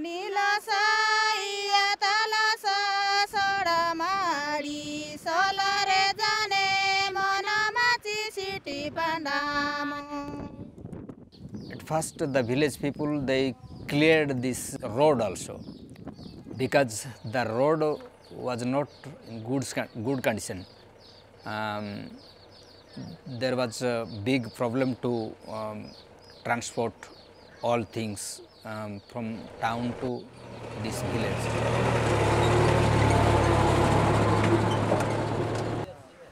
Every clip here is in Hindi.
नीला साइया तला सा सड़ा माड़ी सोलरे जाने मोना माची सिटी पंडाम। At first the village people they cleared this road also because the road was not in good condition. There was a big problem to transport all things from town to this village.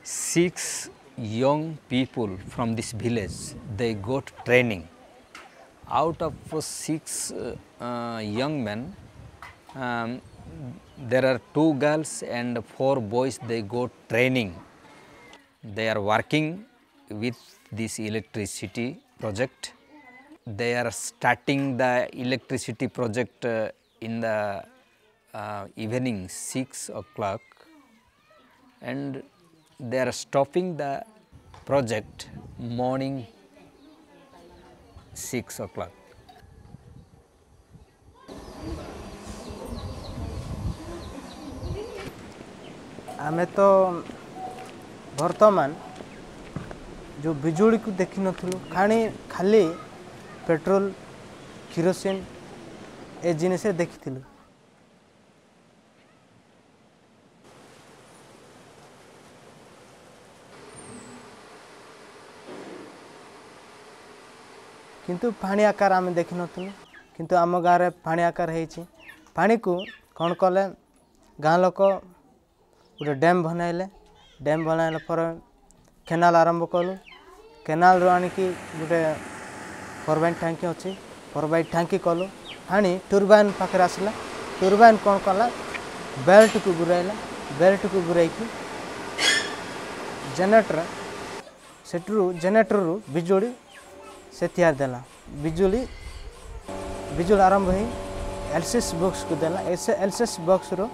Six young people from this village, they got training. Out of six young men, there are two girls and four boys, they got training. They are working with this electricity project. They are starting the electricity project in the evening 6 o'clock, and they are stopping the project morning 6 o'clock. आमे तो वर्तमान जो बिजुली को देखी नथिलु खाने खाली पेट्रोल किरोसिन ए जिन से देखी थिलु। किंतु पानी आकार आम देखी नथिलु किंतु आम गाँव पानी आकार होइछि। पानी को कौन कले गाँव लोक गोटे डैम बनइले पर केनाल आरंभ कलु। केनाल रो आनिकी गोटे फॉरबाइन टांकी अच्छी फॉरबाइन टांकी कलु। आनी टर्बाइन पाखे आसला टर्बाइन कौन कला बेल्ट को घुराइला। बेल्ट को घुराइकी जनरेटर सेटरू जनरेटर रु बिजुली से तैयार देला। बिजुली आरंभ होई एलसीएस बॉक्स को देला। ऐसे एलसीएस बॉक्स रो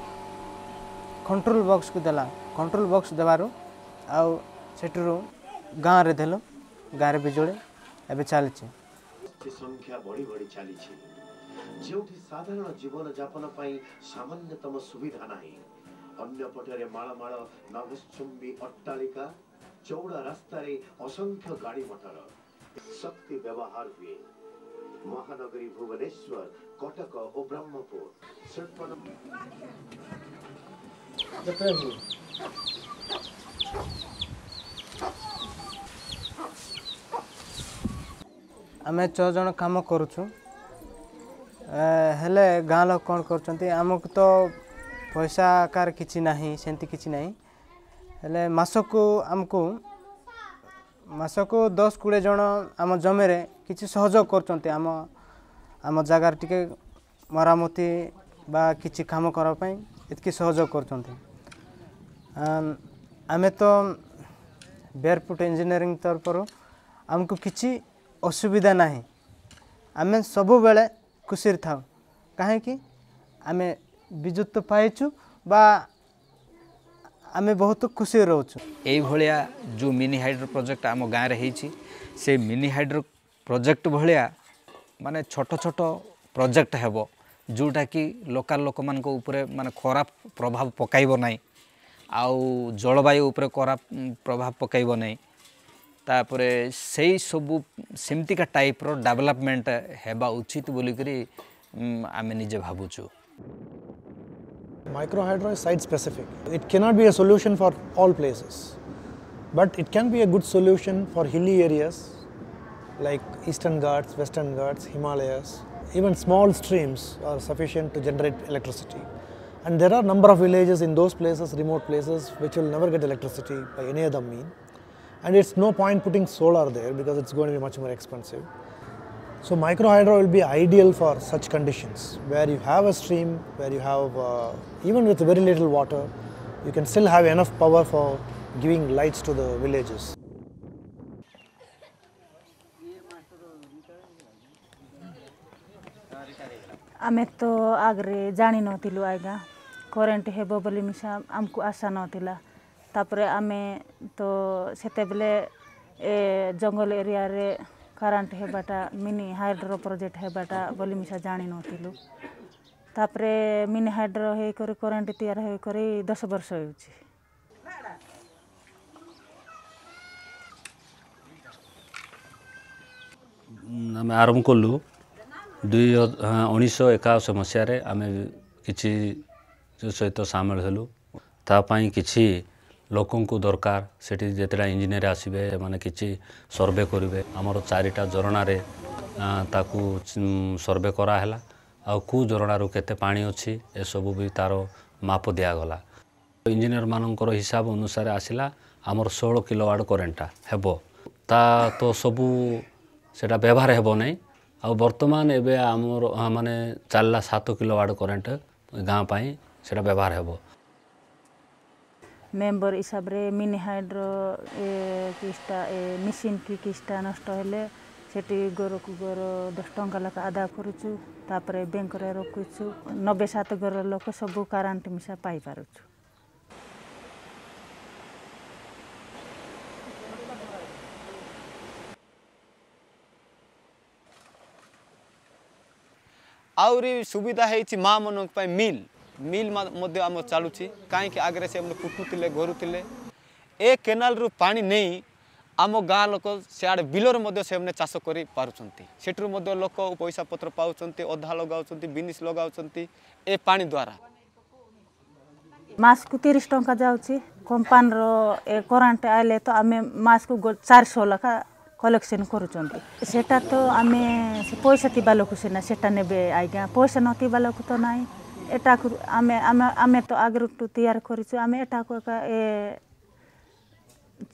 कंट्रोल बॉक्स को देला। कंट्रोल बॉक्स देवारो आउ सेटरू गाँव रे देलो। गाँव रे बिजुली एबे चलछि संख्या बड़ी बड़ी चलछि जेउठी साधारण जीवन यापन पई सामान्यतम सुविधा नाही। अन्य पटरे माळ माळ नवचुंबी अट्टालिका चौड़ा रास्ता रे असंख्य गाड़ी मटर शक्ति व्यवहार हुए। महानगरी भुवनेश्वर कटक और ब्रह्मपुर आम 6 जन काम करुचु। हेले गाँव लोक कौन कर आमको तो पैसा आकार किसी ना सेमती किसी ना हेले मासकू आमको मासकू 10-20 जन आम जमे किसी सहयोग कर आम आम जगार टी मरामती बा किसी काम करवाई इतकी सहयोग कर आमे तो बेरपुट इंजीनियरिंग तरफ आमको किसी असुविधा ना आम सब बेले खुशी था कहीं आम विद्युत पाइचु बा आम बहुत खुशी रोचु। ये जो मिनी हाइड्रो प्रोजेक्ट आम गाँव में से मिनी हाइड्रो प्रोजेक्ट भाया माने छोट छोट प्रोजेक्ट है जोटा कि लोकल लोक मान माने खराब प्रभाव पकाइब ना आउ जलवायु उपरे खराब प्रभाव पकाइब ना। तापर से सबू सेमतिका टाइप रो डेवलपमेंट हेबा उचित बोलिकी आम निजे भावुचु। Micro hydro is site specific. It cannot be a solution for all places, but it can be a good solution for hilly areas like Eastern Ghats, Western Ghats, Himalayas. Even small streams are sufficient to generate electricity, and there are number of villages in those places, remote places, which will never get electricity by any other mean. And it's no point putting solar there because it's going to be much more expensive. So micro hydro will be ideal for such conditions where you have a stream, where you have even with very little water, you can still have enough power for giving lights to the villages. आमे तो आगरे जानी नथिलु आइगा करंट हेबो बोली मिसा आमको आशा नथिला। तापरे आमे तो सेतेबेले जंगल एरिया रे करंट हेबाटा मिनी हाइड्रो प्रोजेक्ट हेबाटा बोली मिसा जानी नथिलु। तापरे मिनी हाइड्रो हे करे करंट तैयार हे करे 10 वर्ष होउची नाम आरंभ कलु 1951 समस्या रे आमे किछि जो सहित शामिल हेलु तापाई किछि लोकों को दरकार सेठी जेतरा इंजीनियर आसीबे माने किछि सर्वे करिवे हमरो चारिटा झरणा रे ताकू सर्वे करा हला आ को झरणा रो केते पानी अछि ए सब भी तारो माप दिया गला इंजीनियर माननकर हिसाब अनुसार आसिला हमर 16 किलोवाट करंटा हेबो ता तो सबु सेटा व्यवहार हेबो नै आ वर्तमान एबे हमर माने 7 किलोवाट करंट गां पाई सेटा व्यवहार हेबो मेम्बर हिसाब रे मिनी हाइड्रो किस्टा मशीन की किस्टा नष्ट हेले सेठी गोर को गोर 10 टंका लका आदा करूछु तापरे बैंक रे रखुछु 97 गोर लोक सब करंट मिसा पाई पारुछु आउरी सुविधा हेछि मा मनक पय मिल मिल मध्य आम चलुची कहीं आगे से कुटुले घोरुले ए केनाल रु पानी नहीं आम गाँ लोक सियाड़े बिलर से चाष कर पार्टी लोक पैसा पत्र पाँच अधा लगाउंट बिनिस लगाउंट ए पानी द्वारा मास को 30 टंका जाऊँगी कंपान करंट आए तो आम मास को 400 लखा कलेक्शन करा तो आम पैसा थी लोक सीना से आज्ञा पैसा ना लोक तो ना एटा आमे आमे आमे तो आगे तैयार करेटाक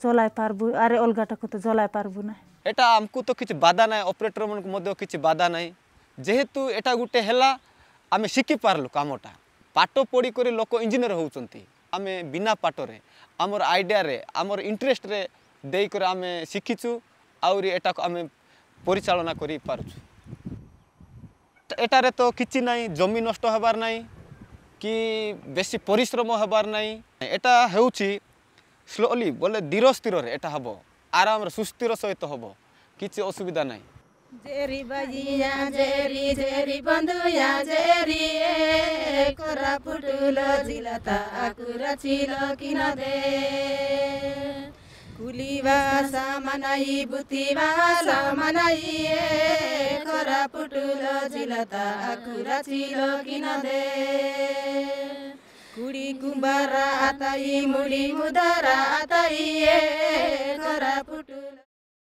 चल पार्बू आरे अलग टाक तो जल पार्बू ना एटा आमको तो किसी बाधा ना ऑपरेटर मन कि बाधा ना जेहेतु एटा गुटे हेला आम शिखी पार्लु कमटा पाट पढ़ी कर लोक इंजीनियर होती आम बिना पाटरे आमर आइडिया रे आमर इंटरेस्ट रे देकर आम शिखीचु आउरी एटा आम परिचालना करि पारुछु एटारे तो किछि नाई जमी नष्ट होबार नाई कि बेसी परिश्रम होबार नाई एटा हेउछि स्लोली बोले धीर स्थिर रे एटा हबो आराम सुस्थिर सहित हबो किछि असुविधा नाई जेरी बाजिया जेरी जेरी बंधुया जेरी ए कोरा फुटुलो जिलता आकुरा छिलो किन दे कुलीवा सामनाई बुतीवा सामनाई ए कोरा पुटुलो जिलता आकुरा चिलो किन दे कुड़ी कुंबारा आताई मुड़ी मुदारा आताई ए कोरा पुटु